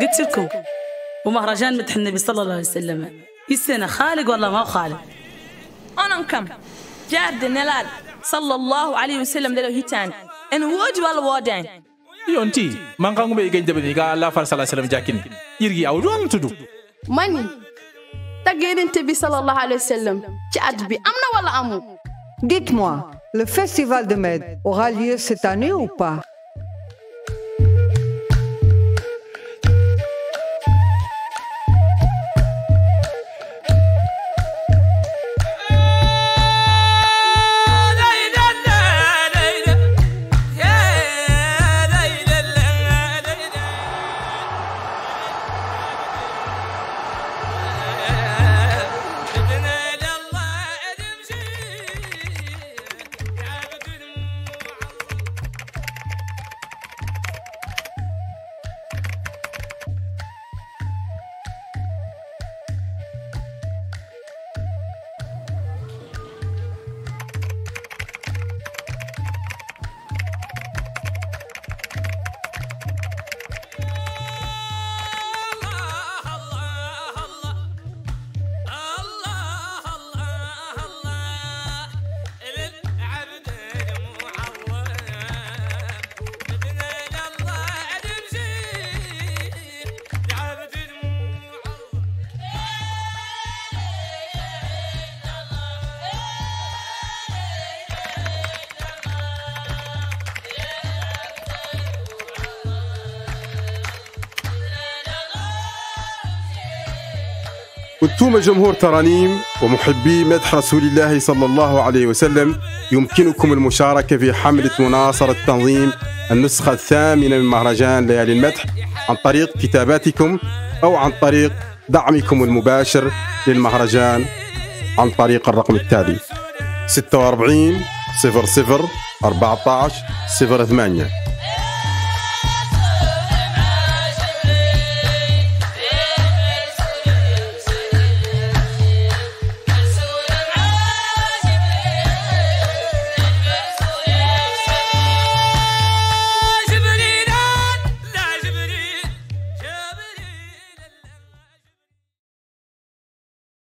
قلت لكم ومهرجان مدح النبي صلى الله عليه وسلم السنة خالق والله ما هو خالق. أنا نكم جاد النلال صلى الله عليه وسلم دلو هيتان إن وجب الوادين يونتي من قام بإيجاد بديك الله فرس الله سلم جاكين يرجع أوجوان تدو ماني تجين النبي صلى الله عليه وسلم جاد بي أمنا ولا أمو. Dites-moi, le festival de Med aura lieu cette année ou pas? أنتم جمهور ترانيم ومحبي مدح رسول الله صلى الله عليه وسلم، يمكنكم المشاركة في حملة مناصرة تنظيم النسخة الثامنة من مهرجان ليالي المدح عن طريق كتاباتكم أو عن طريق دعمكم المباشر للمهرجان عن طريق الرقم التالي 46 00 14 08.